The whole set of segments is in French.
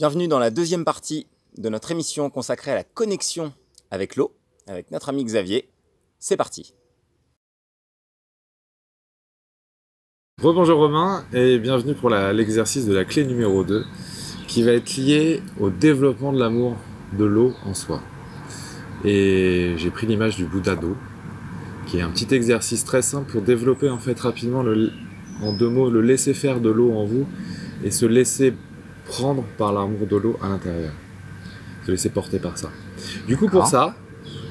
Bienvenue dans la deuxième partie de notre émission consacrée à la connexion avec l'eau, avec notre ami Xavier. C'est parti. Rebonjour Romain et bienvenue pour l'exercice de la clé numéro 2 qui va être lié au développement de l'amour de l'eau en soi. Et j'ai pris l'image du Bouddha d'eau qui est un petit exercice très simple pour développer en fait rapidement, en deux mots, le laisser faire de l'eau en vous et se laisser prendre par l'amour de l'eau à l'intérieur, se laisser porter par ça. Du coup, pour ça,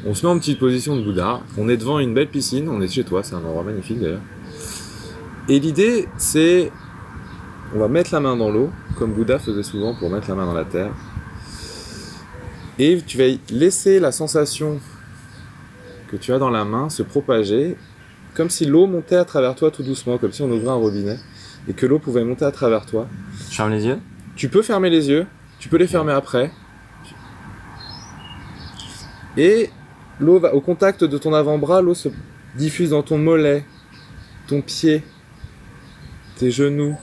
on se met en petite position de Bouddha, on est devant une belle piscine, on est chez toi, c'est un endroit magnifique d'ailleurs. Et l'idée, c'est, on va mettre la main dans l'eau, comme Bouddha faisait souvent pour mettre la main dans la terre, et tu vas laisser la sensation que tu as dans la main se propager, comme si l'eau montait à travers toi tout doucement, comme si on ouvrait un robinet, et que l'eau pouvait monter à travers toi. Je ferme les yeux. Tu peux fermer les yeux, tu peux les fermer après. Et l'eau va au contact de ton avant-bras, l'eau se diffuse dans ton mollet, ton pied, tes genoux.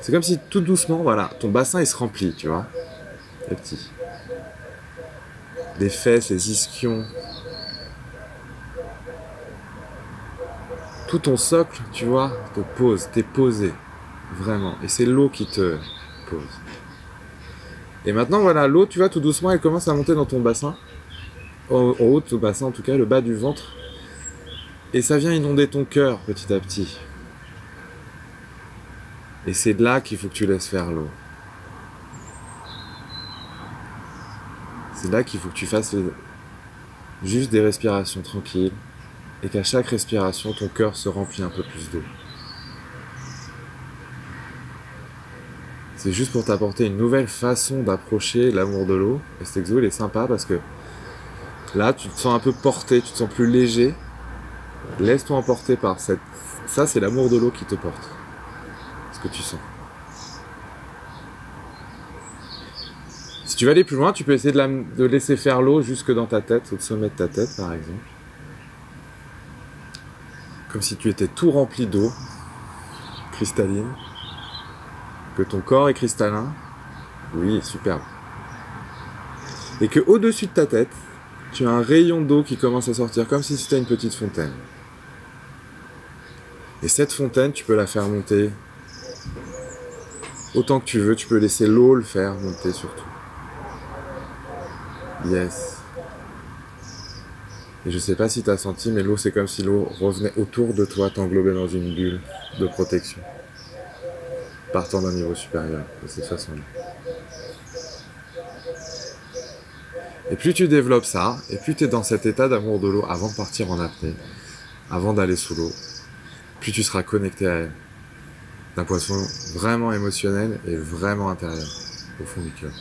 C'est comme si tout doucement, voilà, ton bassin il se remplit, tu vois, petit. Les fesses, les ischions. Tout ton socle, tu vois, te pose, t'es posé. Vraiment, et c'est l'eau qui te pose. Et maintenant, voilà, l'eau, tu vois, tout doucement, elle commence à monter dans ton bassin, en haut de ton bassin en tout cas, le bas du ventre, et ça vient inonder ton cœur petit à petit. Et c'est de là qu'il faut que tu laisses faire l'eau. C'est là qu'il faut que tu fasses juste des respirations tranquilles, et qu'à chaque respiration, ton cœur se remplit un peu plus d'eau. C'est juste pour t'apporter une nouvelle façon d'approcher l'amour de l'eau. Et cet exo, il est sympa parce que là, tu te sens un peu porté, tu te sens plus léger. Laisse-toi emporter par cette... Ça, c'est l'amour de l'eau qui te porte. Ce que tu sens. Si tu veux aller plus loin, tu peux essayer de laisser faire l'eau jusque dans ta tête, au sommet de ta tête, par exemple. Comme si tu étais tout rempli d'eau, cristalline. Que ton corps est cristallin, oui, superbe. Et que au-dessus de ta tête, tu as un rayon d'eau qui commence à sortir comme si c'était une petite fontaine. Et cette fontaine, tu peux la faire monter autant que tu veux, tu peux laisser l'eau le faire monter surtout. Yes. Et je sais pas si tu as senti, mais l'eau, c'est comme si l'eau revenait autour de toi, t'englobait dans une bulle de protection. Partant d'un niveau supérieur, de cette façon-là. Et plus tu développes ça, et plus tu es dans cet état d'amour de l'eau avant de partir en apnée, avant d'aller sous l'eau, plus tu seras connecté à elle, d'un poisson vraiment émotionnel et vraiment intérieur, au fond du cœur.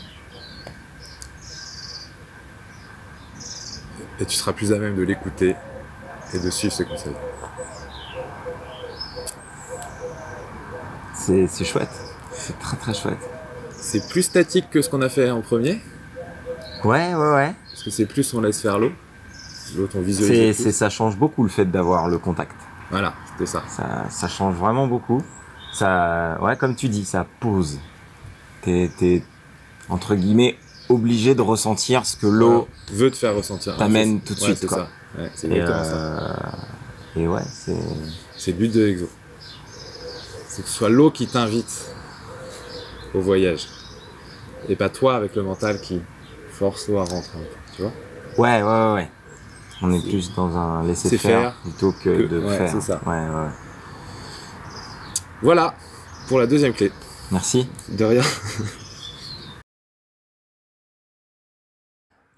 Et tu seras plus à même de l'écouter et de suivre ses conseils. C'est chouette, c'est très très chouette. C'est plus statique que ce qu'on a fait en premier. Ouais. Parce que c'est plus on laisse faire l'eau, on visualise. Ça change beaucoup le fait d'avoir le contact. Voilà, c'était ça. Ça change vraiment beaucoup. Ça, ouais, comme tu dis, ça pose. T'es entre guillemets obligé de ressentir ce que l'eau veut te faire ressentir. T'amène tout de suite, quoi. Ouais, c'est exactement ça. Et ouais, c'est le but de l'exo. C'est que ce soit l'eau qui t'invite au voyage. Et pas toi avec le mental qui force l'eau à rentrer, tu vois ? Ouais. On est plus dans un laisser-faire plutôt que de faire. C'est ça. Ouais. Voilà pour la deuxième clé. Merci. De rien.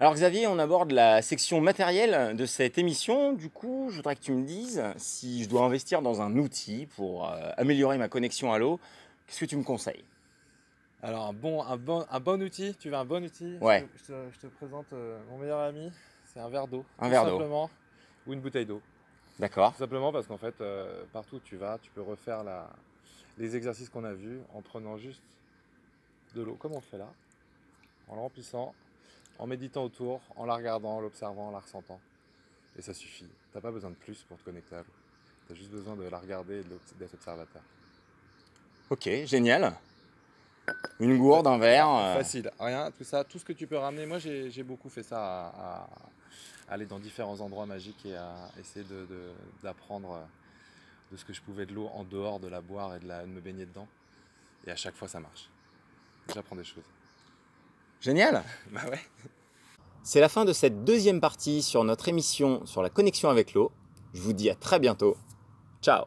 Alors Xavier, on aborde la section matérielle de cette émission. Du coup, je voudrais que tu me dises si je dois investir dans un outil pour améliorer ma connexion à l'eau. Qu'est-ce que tu me conseilles? Alors un bon outil, tu veux un bon outil? Ouais. Je te présente mon meilleur ami, c'est un verre d'eau. Un verre d'eau. Simplement, ou une bouteille d'eau. D'accord. Tout simplement parce qu'en fait, partout où tu vas, tu peux refaire les exercices qu'on a vus en prenant juste de l'eau, comme on le fait là, en la remplissant. En méditant autour, en la regardant, l'observant, la ressentant. Et ça suffit. T'as pas besoin de plus pour te connecter à l'eau. T'as juste besoin de la regarder et d'être observateur. Ok, génial. Une gourde, un verre. Facile, rien, tout ça, tout ce que tu peux ramener. Moi, j'ai beaucoup fait ça, à aller dans différents endroits magiques et à essayer d'apprendre de ce que je pouvais de l'eau en dehors de la boire et de me baigner dedans. Et à chaque fois, ça marche. J'apprends des choses. Génial. Bah ouais. C'est la fin de cette deuxième partie sur notre émission sur la connexion avec l'eau. Je vous dis à très bientôt. Ciao.